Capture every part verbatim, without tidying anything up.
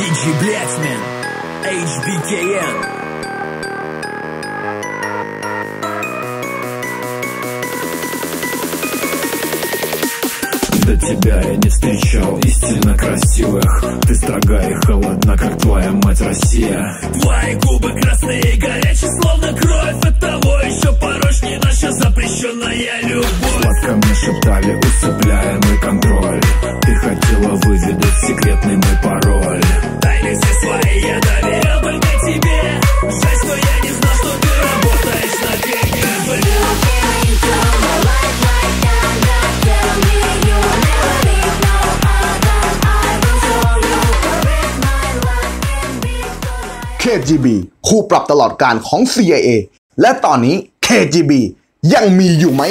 ди джей Blackman эйч би кей эн. До тебя я не встречал истинно красивых. Ты строга и холодна, как твоя мать Россия. Твои губы красные и горячие, словно кровь. От того еще порочь не наша запрещенная любовь. Сладко мне шептали, усыпляя мой контроль. Ты хотела выведать секретный мой пароль. Тайны все свои я доверял только тебе. Жаль, что я не знал, что ты работаешь на ка гэ бэ.เค จี บี คู่ปรับตลอดการของ ซี ไอ เอ และตอนนี้ เค จี บี ยังมีอยู่ไหม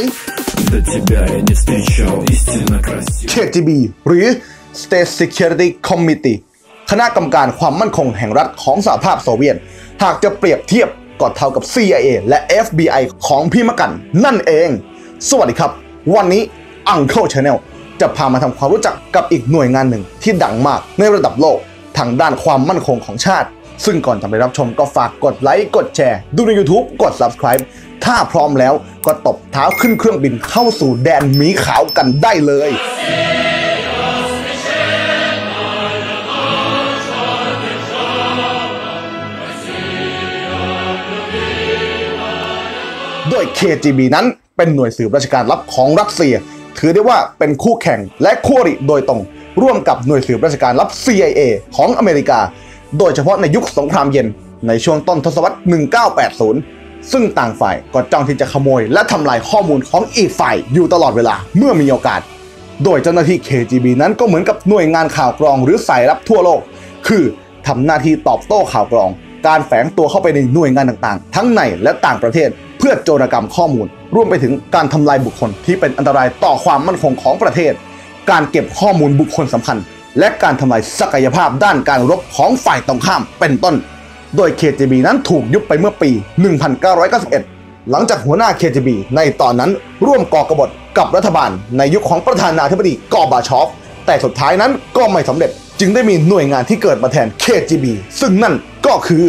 เค จี บี หรือ State Security Committee คณะกรรมการความมั่นคงแห่งรัฐของสหภาพโซเวียตหากจะเปรียบเทียบก็เท่ากับ ซี ไอ เอ และ เอฟ บี ไอ ของพี่มะกันนั่นเองสวัสดีครับวันนี้ Uncle Channel จะพามาทำความรู้จักกับอีกหน่วยงานหนึ่งที่ดังมากในระดับโลกทางด้านความมั่นคงของชาติซึ่งก่อนจะไปรับชมก็ฝากกดไลค์กดแชร์ดูใน ยูทูบ กด ซับสไครบ์ ถ้าพร้อมแล้วก็ตบเท้าขึ้นเครื่องบินเข้าสู่แดนหมีขาวกันได้เลยโดย เค จี บี นั้นเป็นหน่วยสืบราชการลับของรัสเซียถือได้ว่าเป็นคู่แข่งและคู่อริโดยตรงร่วมกับหน่วยสืบราชการลับ ซี ไอ เอ ของอเมริกาโดยเฉพาะในยุคสงครามเย็นในช่วงต้นทศวรรษ หนึ่งเก้าแปดศูนย์ ซึ่งต่างฝ่ายก็จ้องที่จะขโมยและทำลายข้อมูลของอีกฝ่ายอยู่ตลอดเวลาเมื่อมีโอกาสโดยเจ้าหน้าที่ เค จี บี นั้นก็เหมือนกับหน่วยงานข่าวกรองหรือสายลับทั่วโลกคือทำหน้าที่ตอบโต้ข่าวกรองการแฝงตัวเข้าไปในหน่วยงานต่างๆทั้งในและต่างประเทศเพื่อโจรกรรมข้อมูลรวมไปถึงการทำลายบุคคลที่เป็นอันตรายต่อความมั่นคงของประเทศการเก็บข้อมูลบุคคลสำคัญและการทำลายศักยภาพด้านการรบของฝ่ายตรงข้ามเป็นต้นโดย เค จี บี นั้นถูกยุบไปเมื่อปี หนึ่งพันเก้าร้อยเก้าสิบเอ็ด หลังจากหัวหน้า เค จี บี ในตอนนั้นร่วมก่อกบฏกับรัฐบาลในยุคของประธานาธิบดีกอร์บาชอฟแต่สุดท้ายนั้นก็ไม่สำเร็จจึงได้มีหน่วยงานที่เกิดมาแทน เค จี บี ซึ่งนั่นก็คือ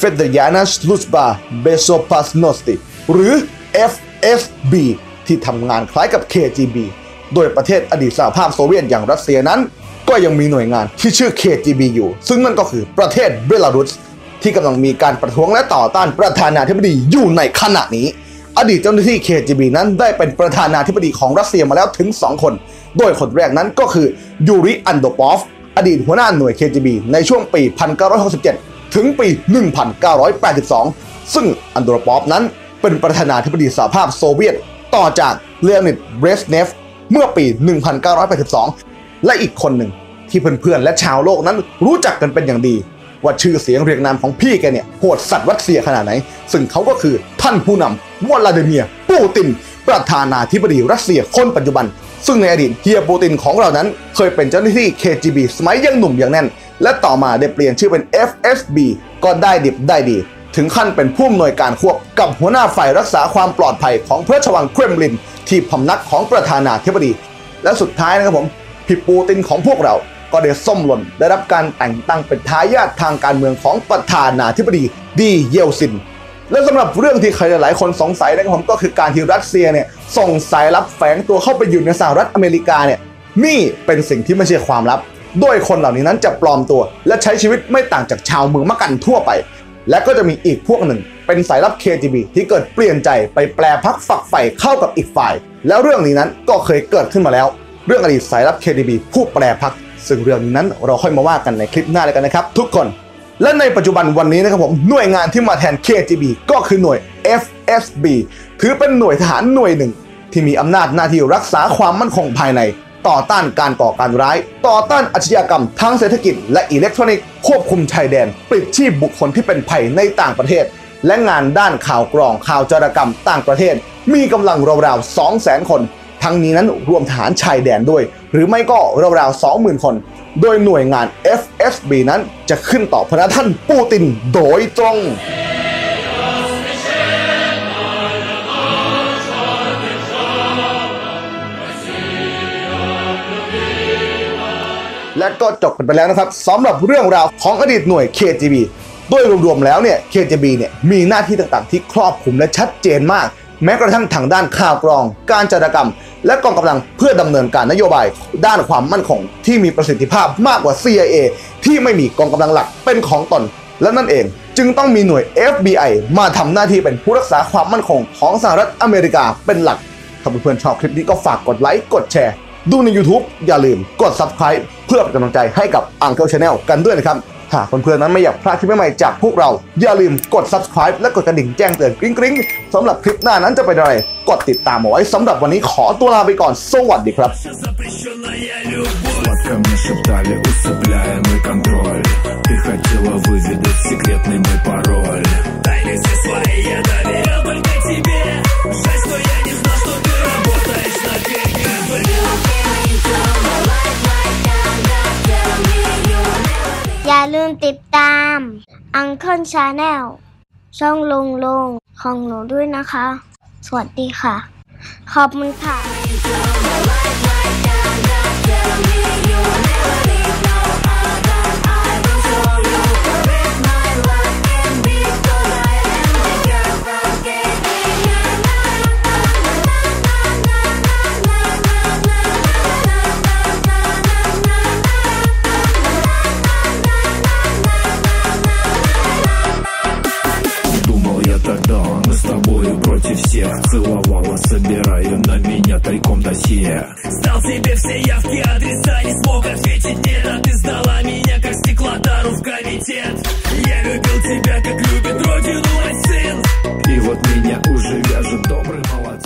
Federalnaya Sluzhba Bezopasnosti หรือ เอฟ เอส บี ที่ทำงานคล้ายกับ เค จี บี โดยประเทศอดีตสหภาพโซเวียตอย่างรัสเซียนั้นก็ยังมีหน่วยงานที่ชื่อ เค จี บี อยู่ซึ่งนั่นก็คือประเทศเบลารุสที่กำลังมีการประท้วงและต่อต้านประธานาธิบดีอยู่ในขณะนี้อดีตเจ้าหน้าที่ เค จี บี นั้นได้เป็นประธานาธิบดีของรัสเซียมาแล้วถึงสองคนโดยคนแรกนั้นก็คือยูริอันโดปอฟอดีตหัวหน้าหน่วย เค จี บี ในช่วงปี หนึ่งเก้าหกเจ็ด ถึงปี หนึ่งเก้าแปดสอง ซึ่งอันโดปอฟนั้นเป็นประธานาธิบดีสหภาพโซเวียตต่อจากเลโอนิด เบรสเนฟเมื่อปี หนึ่งเก้าแปดสองและอีกคนหนึ่งที่เพื่อนๆและชาวโลกนั้นรู้จักกันเป็นอย่างดีว่าชื่อเสียงเรียงนามของพี่แกเนี่ยโหดสัตว์รัสเซียขนาดไหนซึ่งเขาก็คือท่านผู้นำวลาดิเมียร์ปูตินประธานาธิบดีรัสเซียคนปัจจุบันซึ่งในอดีตเฮียปูตินของเรานั้นเคยเป็นเจ้าหน้าที่ เค จี บี สมัยยังหนุ่มยังแน่นและต่อมาได้เปลี่ยนชื่อเป็น เอฟ เอส บี ก็ได้ดิบได้ดีถึงขั้นเป็นผู้อำนวยการควบกับหัวหน้าฝ่ายรักษาความปลอดภัยของพระราชวังเครมลินที่พำนักของประธานาธิบดีและสุดท้ายนะครับผมพี่ปูตินของพวกเราก็ได้ส้มหล่นได้รับการแต่งตั้งเป็นทายาททางการเมืองของประธานาธิบดีดีเยลซินและสำหรับเรื่องที่ใครหลายคนสงสัยนะครับผมก็คือการที่รัสเซียเนี่ยส่งสายลับแฝงตัวเข้าไปอยู่ในสหรัฐอเมริกาเนี่ยนี่เป็นสิ่งที่ไม่ใช่ความลับโดยคนเหล่านี้นั้นจะปลอมตัวและใช้ชีวิตไม่ต่างจากชาวเมืองมะกันทั่วไปและก็จะมีอีกพวกหนึ่งเป็นสายลับ เค จี บี ที่เกิดเปลี่ยนใจไปแปรพักฝักใฝ่เข้ากับอีกฝ่ายแล้วเรื่องนี้นั้นก็เคยเกิดขึ้นมาแล้วเรื่องอดีตสายลับ เค จี บี ผู้แปรพักซึ่งเรื่องนั้นเราค่อยมาว่ากันในคลิปหน้าแล้วกันนะครับทุกคนและในปัจจุบันวันนี้นะครับผมหน่วยงานที่มาแทน เค จี บี ก็คือหน่วย เอฟ เอส บี ถือเป็นหน่วยทหารหน่วยหนึ่งที่มีอำนาจหน้าที่รักษาความมั่นคงภายในต่อต้านการก่อการร้ายต่อต้านอาชญากรรมทางเศรษฐกิจและอิเล็กทรอนิกส์ควบคุมชายแดนปลิดชีพบุคคลที่เป็นภัยในต่างประเทศและงานด้านข่าวกรองข่าวจารกรรมต่างประเทศมีกำลังราวๆ สองแสน คนทั้งนี้นั้นรวมฐานชายแดนด้วยหรือไม่ก็ราวๆ สองหมื่น คนโดยหน่วยงาน เอฟ เอส บี นั้นจะขึ้นต่อพระท่านปูตินโดยตรง และก็จบกันไปแล้วนะครับสำหรับเรื่องราวของอดีตหน่วย เค จี บี โดยรวมๆแล้วเนี่ย เค จี บี เนี่ยมีหน้าที่ต่างๆที่ครอบคลุมและชัดเจนมากแม้กระทั่งทางด้านข่าวกรองการจารกรรมและกองกำลังเพื่อดำเนินการนโยบายด้านความมั่นคงที่มีประสิทธิภาพมากกว่า ซี ไอ เอ ที่ไม่มีกองกำลังหลักเป็นของตนและนั่นเองจึงต้องมีหน่วย เอฟ บี ไอ มาทำหน้าที่เป็นผู้รักษาความมั่นคงของสหรัฐอเมริกาเป็นหลักถ้าเพื่อนๆชอบคลิปนี้ก็ฝากกดไลค์กดแชร์ดูใน ยูทูบ อย่าลืมกด ซับสไครบ์ เพื่อเป็นกำลังใจให้กับ อังเคิล Channel กันด้วยนะครับหากเพื่อนๆนั้นไม่อยากพลาดคลิปใหม่ๆจากพวกเราอย่าลืมกด ซับสไครบ์ และกดกระดิ่งแจ้งเตือนกริ๊งๆสำหรับคลิปหน้านั้นจะเป็นอะไรกดติดตามเอาไว้สำหรับวันนี้ขอตัวลาไปก่อนสวัสดีครับอย่าลืมติดตาม Uncle Channel ช่องลงลงของหนูด้วยนะคะสวัสดีค่ะขอบคุณค่ะцеловала, собирая на меня тайком досье. Сдал тебе все явки, адреса, не смог ответить, нет, а ты сдала меня, как стеклотару в комитет. Я любил тебя, как любит родину мой сын. И вот меня уже вяжут добрый молодец.